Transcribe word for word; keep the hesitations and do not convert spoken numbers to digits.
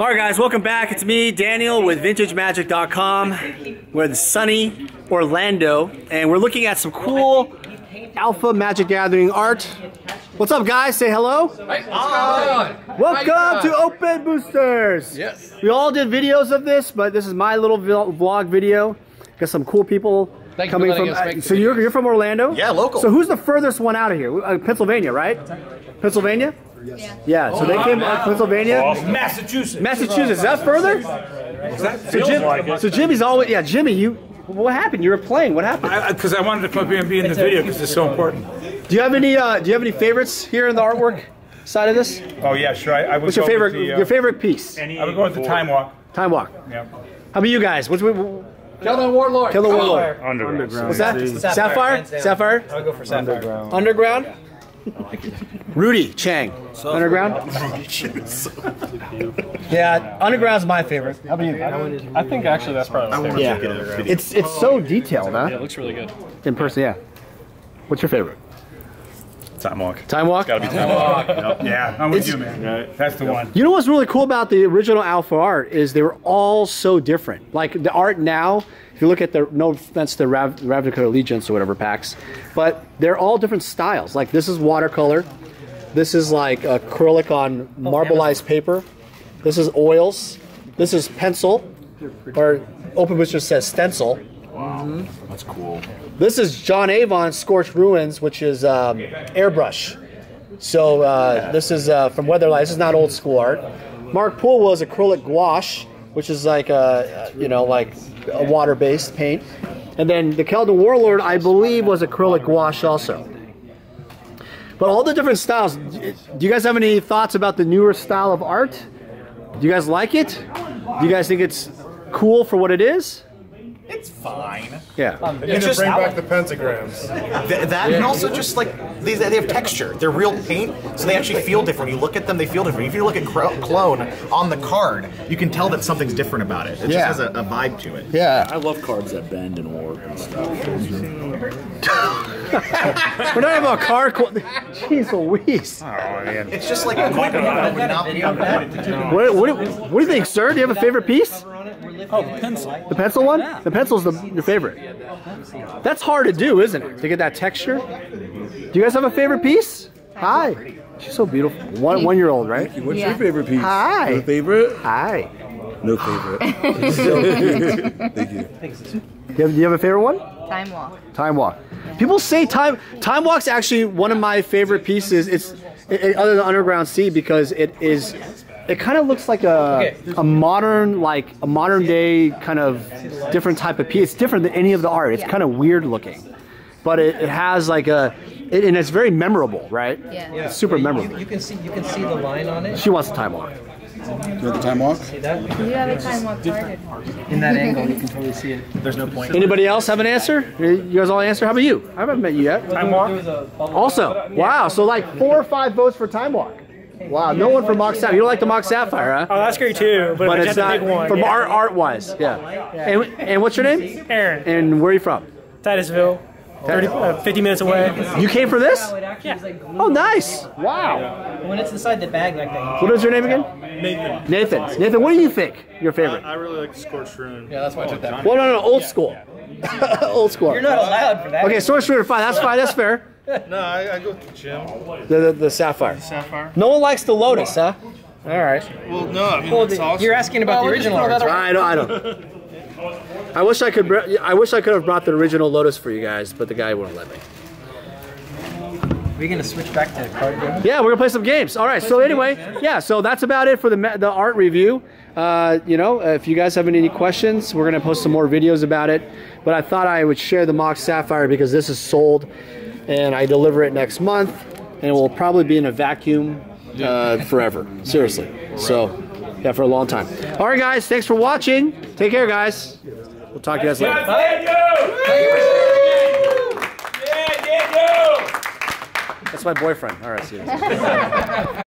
Alright guys, welcome back. It's me, Daniel, with Vintage Magic dot com. We're in sunny Orlando, and we're looking at some cool Alpha Magic Gathering art. What's up guys? Say hello. Hey, oh, welcome to Open Boosters. Yes. We all did videos of this, but this is my little vlog video. Got some cool people Thank coming you from. Uh, so you're, you're from Orlando? Yeah, local. So who's the furthest one out of here? Uh, Pennsylvania, right? Pennsylvania? Yes. Yeah. yeah. So oh, they came out of Pennsylvania. Oh, Massachusetts. Massachusetts. Is that further? So, Jim, like so Jimmy's always. Yeah, Jimmy, you. What happened? You were playing. What happened? Because I, I wanted to come up here and be in the video because it's so important. Do you have any? Uh, do you have any favorites here in the artwork side of this? Oh yeah, sure. I, I would What's your favorite? The, uh, your favorite piece? Any I would go with the Time Walk. Time Walk. Yeah. How about you guys? What's we? Keldon Warlord. Keldon Warlord. Underground. Underground. What's that? Sapphire. Sapphire. Sapphire. I'll go for Sapphire. Underground. Underground. Yeah. Rudy Chang. So Underground? So yeah, Underground's my favorite. How about you? I, I think actually that's probably my favorite. Yeah. It it's, it's so detailed, huh? Yeah, it looks really good. In person, yeah. What's your favorite? Time Walk. Time Walk? It's gotta be Time Walk. Yep. Yeah, I'm with it's, you, man. Right. That's the yep. one. You know what's really cool about the original Alpha art is they were all so different. Like the art now, if you look at the, no offense to Rav, Ravnica Allegiance or whatever packs, but they're all different styles. Like this is watercolor. This is like acrylic on marbleized paper. This is oils. This is pencil, or Open Booster says stencil. Wow, mm-hmm. That's cool. This is John Avon's Scorched Ruins, which is um, airbrush. So uh, yeah. This is uh, from Weatherlight. This is not old school art. Mark Poole was acrylic gouache, which is like a, you know, like a water-based paint. And then the Keldon Warlord, I believe, was acrylic gouache also. But all the different styles. Do you guys have any thoughts about the newer style of art? Do you guys like it? Do you guys think it's cool for what it is? It's fine. Yeah. Um, you just bring back the pentagrams. Th that yeah. and also just like these, they have texture. They're real paint, so they actually feel different. You look at them, they feel different. If you look at Clone on the card, you can tell that something's different about it. It yeah. just has a, a vibe to it. Yeah. I love cards that bend and warp and stuff. We're not about card. Jeez Louise. Oh man. It's just like a coin would not be on that. What, what, what do you think, sir? Do you have a favorite piece? Oh, pencil. The pencil one? The pencil's the, your favorite. That's hard to do, isn't it? To get that texture. Do you guys have a favorite piece? Hi. She's so beautiful. One one-year-old, right? What's yeah. your favorite piece? Hi. Your favorite? Hi. No favorite. So, thank you. Do you, have, do you have a favorite one? Time Walk. Time Walk. People say time time walk's actually one of my favorite pieces. It's it, it, other than Underground Sea because it is. It kind of looks like a, a modern, like a modern day kind of different type of piece. It's different than any of the art. It's yeah. kind of weird looking, but it, it has like a, it, and it's very memorable, right? Yeah. yeah. It's super memorable. You, you can see, you can see the line on it. She wants a Time Walk. Do you have the Time Walk? You have a Time Walk carded. In that angle, you can totally see it. There's no point. Anybody else have an answer? You guys all answer? How about you? I haven't met you yet. Time Walk? Also, wow, so like four or five votes for Time Walk. Wow, no one from Mox Sapphire. You don't like the Mox Sapphire, huh? Oh, that's great too, but, but it's, it's not big one. From yeah. art, art wise, yeah. And, and what's your name? Aaron. And where are you from? Titusville. thirty, uh, fifty minutes away. You came for this? Yeah. Oh, nice. Wow. When it's inside the bag like that. What is your name again? Nathan. Nathan. Nathan, what do you think? Your favorite? Uh, I really like the Scorched Ruin. Yeah, that's why I took that. Well, no, no, old school. Old school. You're not allowed for that. Okay, Scorched Ruin, fine. That's fine. That's fair. No, I, I go with the gem. The, the, the Sapphire. The Sapphire. No one likes the Lotus, huh? All right. Well, no, I mean, well, it's awesome. You're asking about well, the original Lotus. I don't. I don't. I wish I could. I wish I could have brought the original Lotus for you guys, but the guy wouldn't let me. Are we gonna switch back to card games? Yeah, we're gonna play some games. All right. So anyway, games, yeah. So that's about it for the the art review. Uh, you know, if you guys have any questions, we're gonna post some more videos about it. But I thought I would share the Mox Sapphire because this is sold. And I deliver it next month, and it will probably be in a vacuum uh, forever. Seriously. So, yeah, for a long time. All right, guys. Thanks for watching. Take care, guys. We'll talk to you guys later. That's my boyfriend. All right, see you.